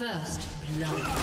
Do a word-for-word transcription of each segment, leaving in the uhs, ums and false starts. First blood.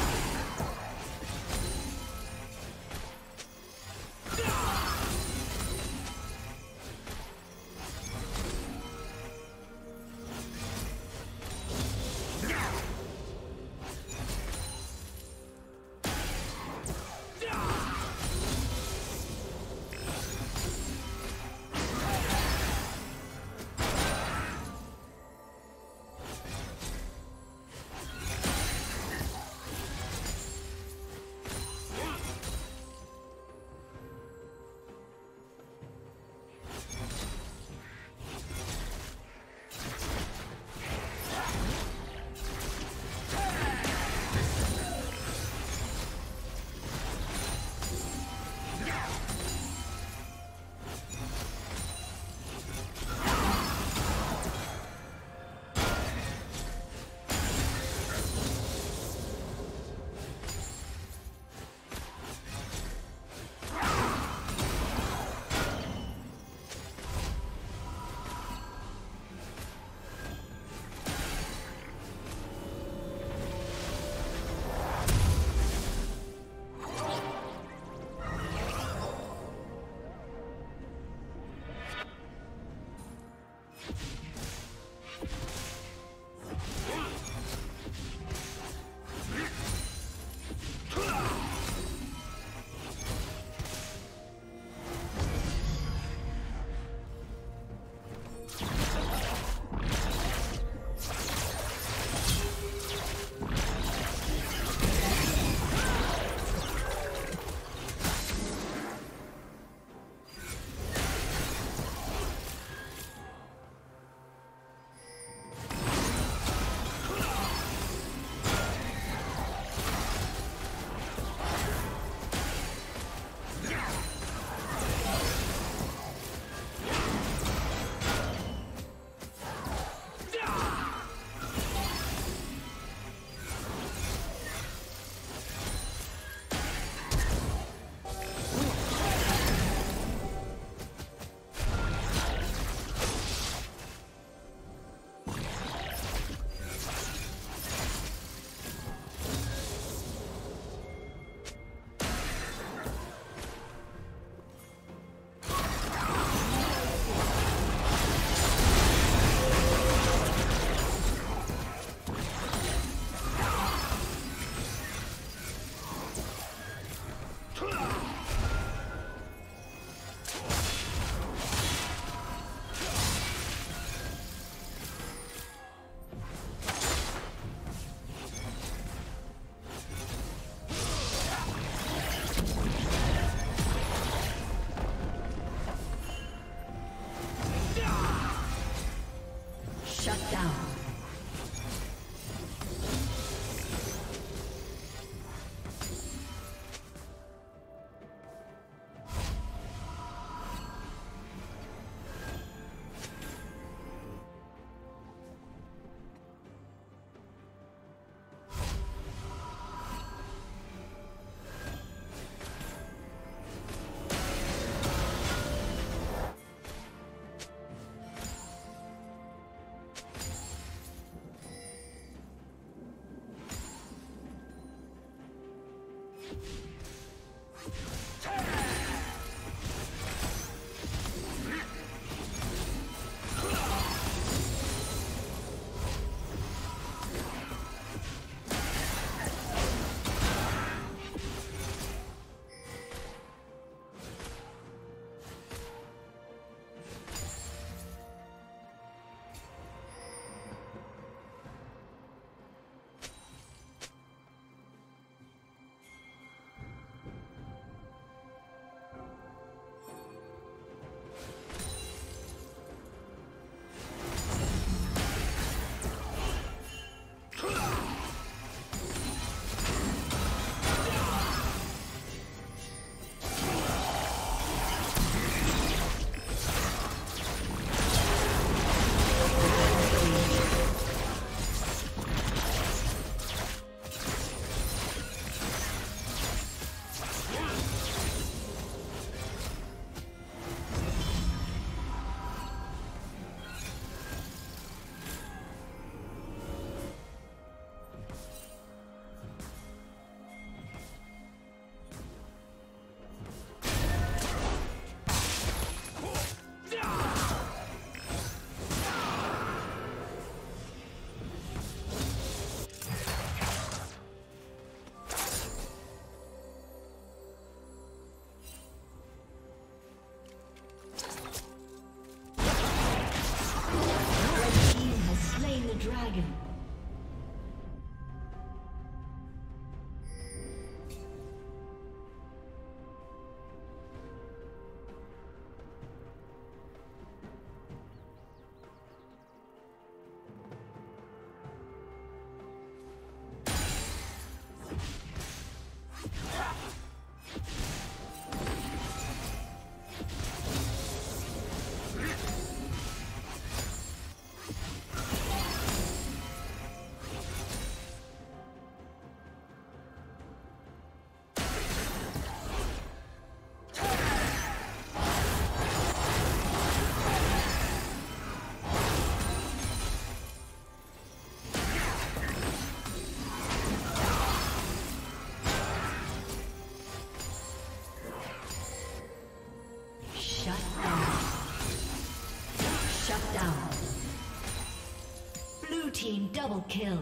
team double kill.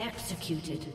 Executed.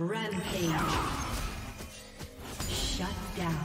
Rampage. Shut down.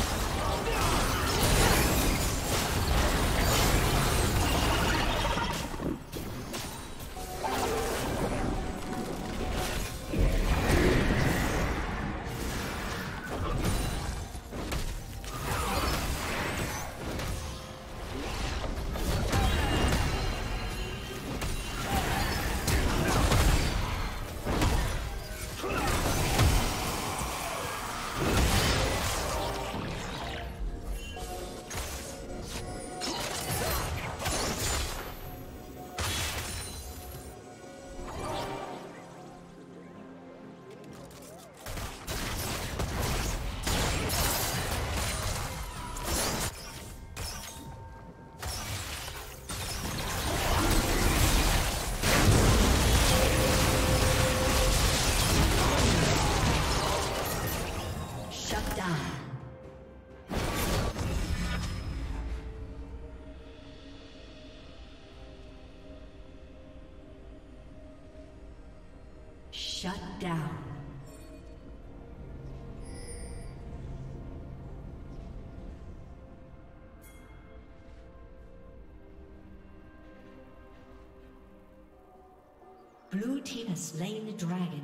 down. Blue team has slain the dragon.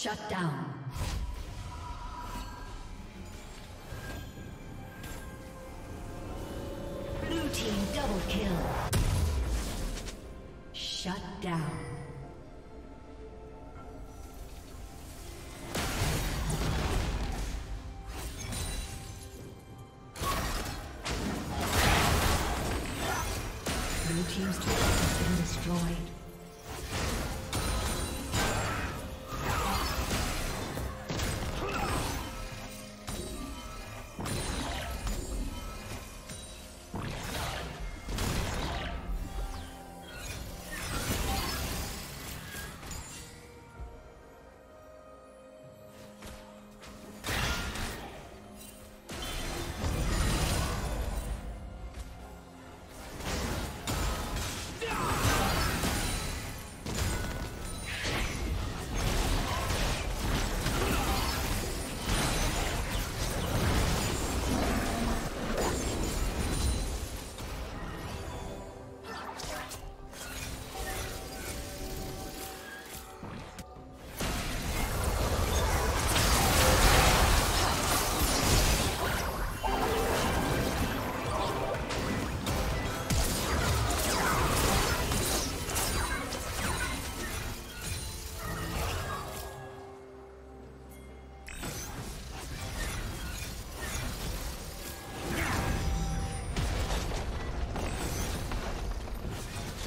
Shut down. Blue team double kill. Shut down. Blue team's turret has been destroyed.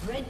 Red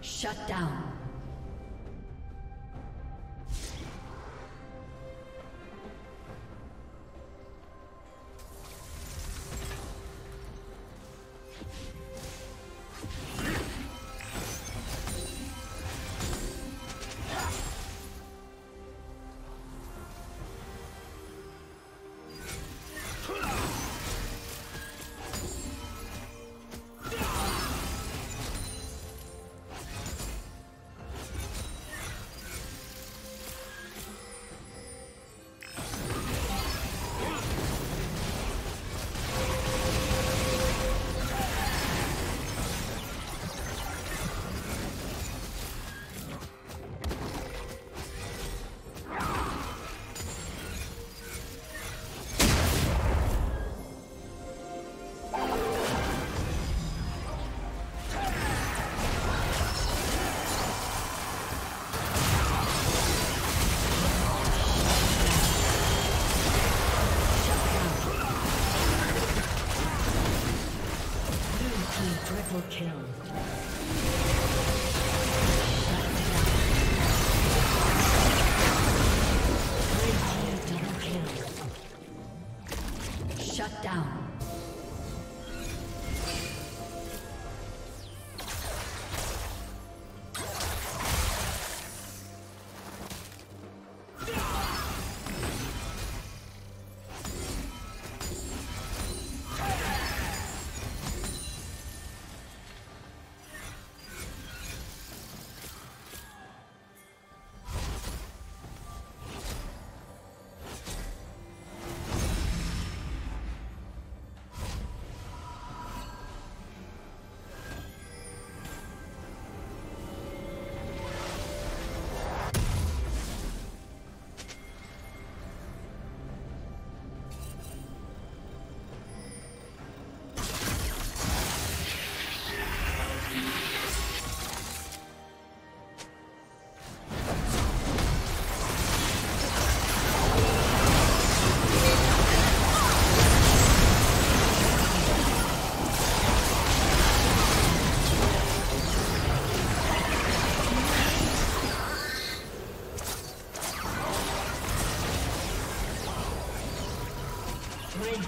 Shut down. Kill. Red team double kill. Shut down.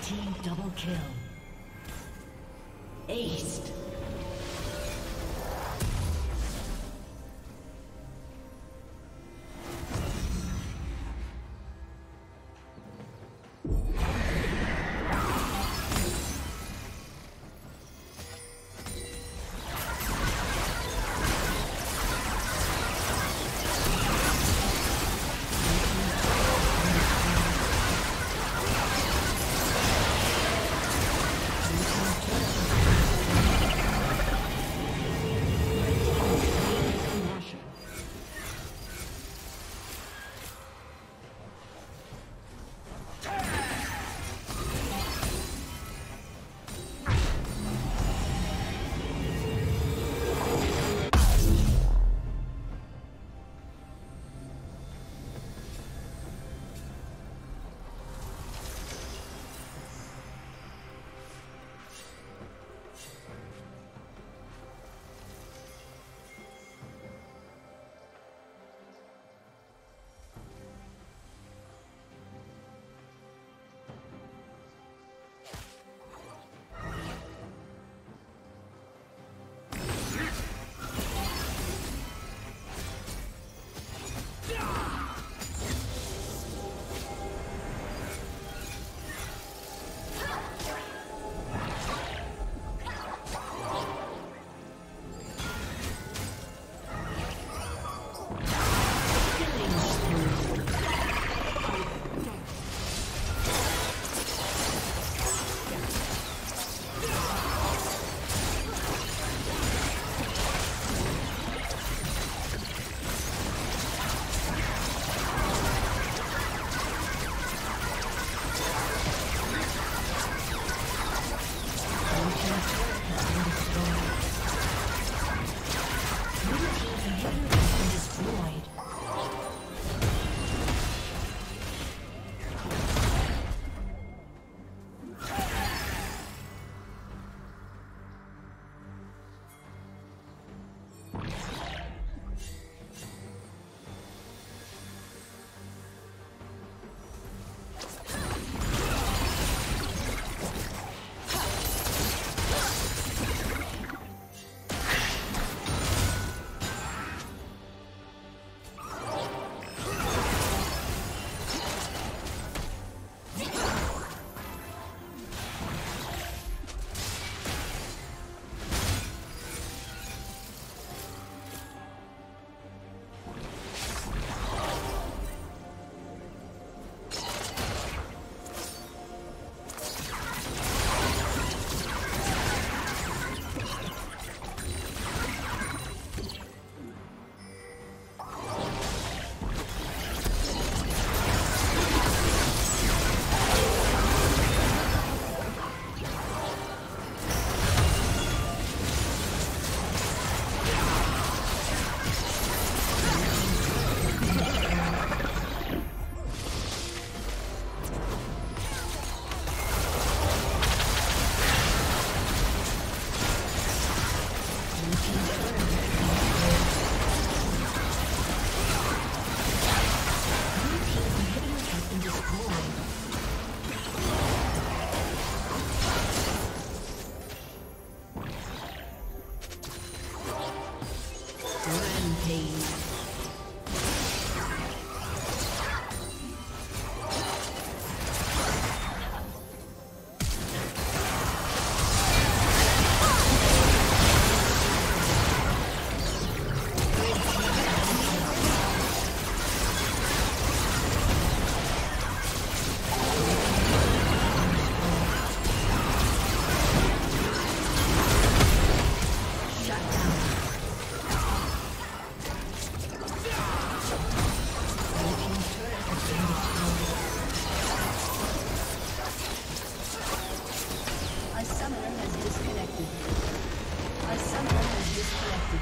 Team double kill. Aced. A summoner has disconnected.